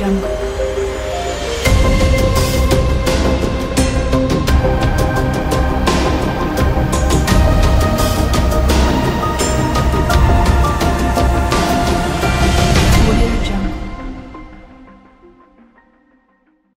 AudioJungle.